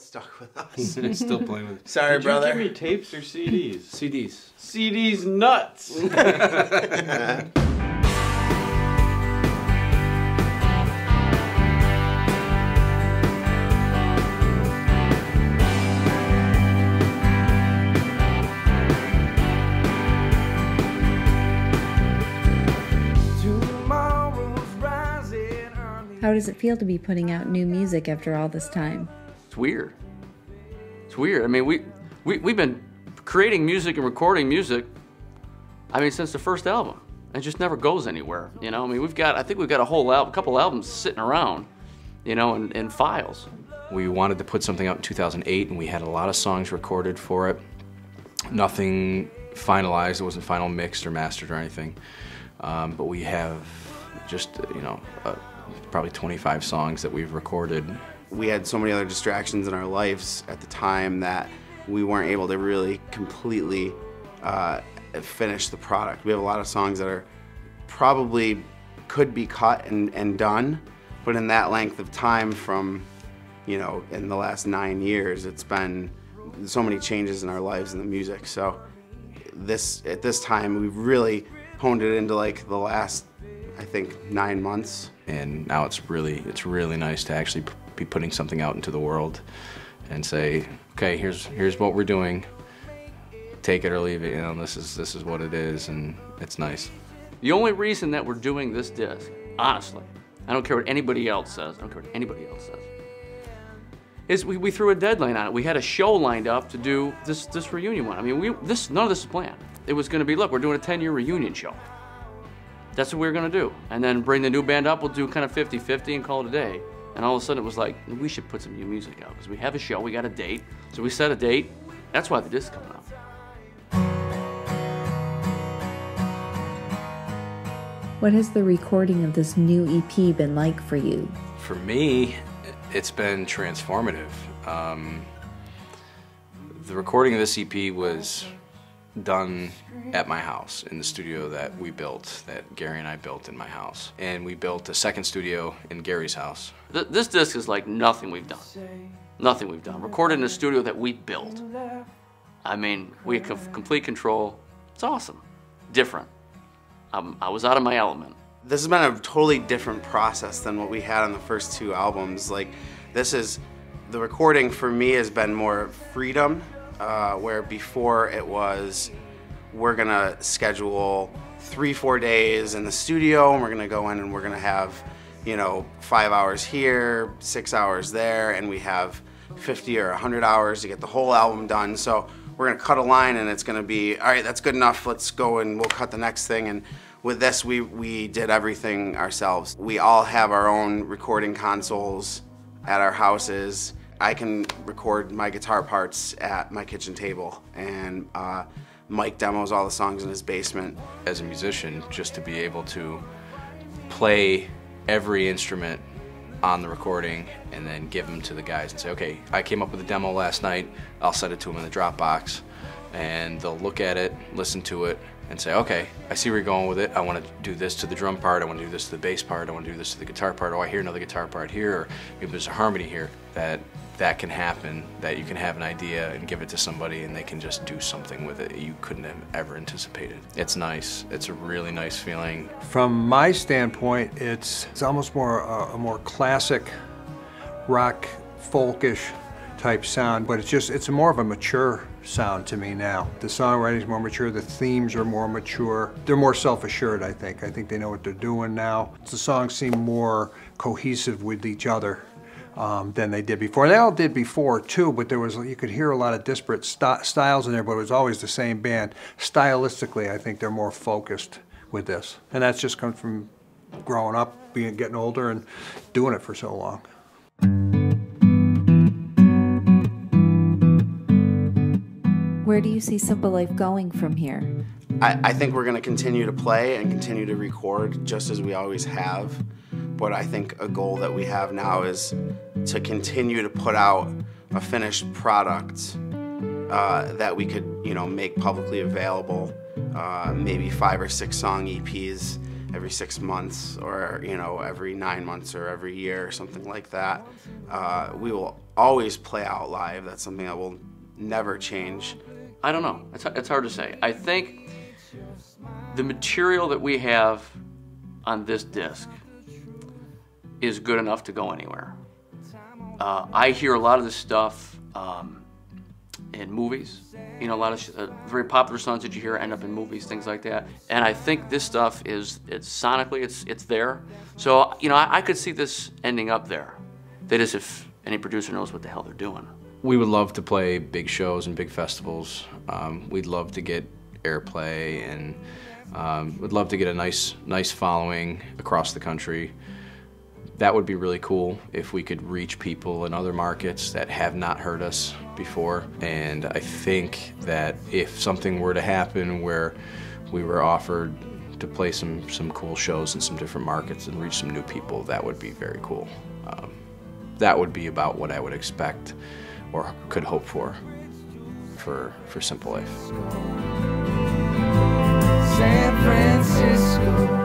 still stuck with us. He's still playing with us. Sorry, did brother. Did you give me tapes or CDs? CDs. CDs nuts! How does it feel to be putting out new music after all this time? It's weird. It's weird. I mean, we've been creating music and recording music, I mean, since the first album. It just never goes anywhere, you know? I mean, I think we've got a whole album, a couple albums sitting around, you know, in files. We wanted to put something out in 2008, and we had a lot of songs recorded for it. Nothing finalized. It wasn't final mixed or mastered or anything. But we have just, you know, probably 25 songs that we've recorded. We had so many other distractions in our lives at the time that we weren't able to really completely finish the product. We have a lot of songs that are probably could be cut and done, but in that length of time from, you know, in the last 9 years, it's been so many changes in our lives and the music. So at this time, we've really honed it into like the last, I think, 9 months. And now it's really nice to actually be putting something out into the world and say, okay, here's what we're doing. Take it or leave it, you know, this is what it is, and it's nice. The only reason that we're doing this disc, honestly, I don't care what anybody else says, is we threw a deadline on it. We had a show lined up to do this reunion one. I mean, none of this is planned. It was gonna be, look, we're doing a 10-year reunion show. That's what we were gonna do. And then bring the new band up, we'll do kind of 50-50 and call it a day. And all of a sudden it was like, we should put some new music out, because we have a show, we got a date. So we set a date, that's why the disc's coming up. What has the recording of this new EP been like for you? For me, it's been transformative. The recording of this EP was done at my house, in the studio that we built, that Gary and I built in my house. And we built a second studio in Gary's house. This disc is like nothing we've done. Nothing we've done. Recorded in a studio that we built. I mean, we have complete control. It's awesome. Different. I was out of my element. This has been a totally different process than what we had on the first two albums. Like, the recording for me has been more freedom. Where before it was, we're gonna schedule 3-4 days in the studio, and we're gonna go in and we're gonna have, you know, 5 hours here, 6 hours there, and we have 50 or 100 hours to get the whole album done. So we're gonna cut a line and it's gonna be, all right, that's good enough, let's go and we'll cut the next thing. And with this, we did everything ourselves. We all have our own recording consoles at our houses. I can record my guitar parts at my kitchen table, and Mike demos all the songs in his basement. As a musician, just to be able to play every instrument on the recording and then give them to the guys and say, okay, I came up with a demo last night, I'll send it to them in the Dropbox, and they'll look at it, listen to it, and say, okay, I see where you're going with it. I want to do this to the drum part, I want to do this to the bass part, I want to do this to the guitar part, oh, I hear another guitar part here, or maybe there's a harmony here. That can happen, that you can have an idea and give it to somebody and they can just do something with it you couldn't have ever anticipated. It's nice. It's a really nice feeling. From my standpoint, it's almost more a more classic rock, folkish type sound, but it's more of a mature sound to me now. The songwriting's more mature, the themes are more mature. They're more self-assured, I think. I think they know what they're doing now. The songs seem more cohesive with each other than they did before. They all did before too, but you could hear a lot of disparate styles in there, but it was always the same band. Stylistically, I think they're more focused with this. And that's just come from growing up, getting older, and doing it for so long. Where do you see Simplelife going from here? I think we're going to continue to play and continue to record just as we always have. But I think a goal that we have now is to continue to put out a finished product that we could, you know, make publicly available, maybe 5 or 6 song EPs every 6 months or, you know, every 9 months or every year or something like that. We will always play out live. That's something that will never change. I don't know. It's hard to say. I think the material that we have on this disc is good enough to go anywhere. I hear a lot of this stuff in movies. You know, a lot of very popular songs that you hear end up in movies, things like that. And I think this stuff is, sonically, it's there. So, you know, I could see this ending up there. That is, if any producer knows what the hell they're doing. We would love to play big shows and big festivals. We'd love to get airplay, and we'd love to get a nice following across the country. That would be really cool if we could reach people in other markets that have not heard us before. And I think that if something were to happen where we were offered to play some cool shows in some different markets and reach some new people, that would be very cool. That would be about what I would expect or could hope for Simplelife. San Francisco.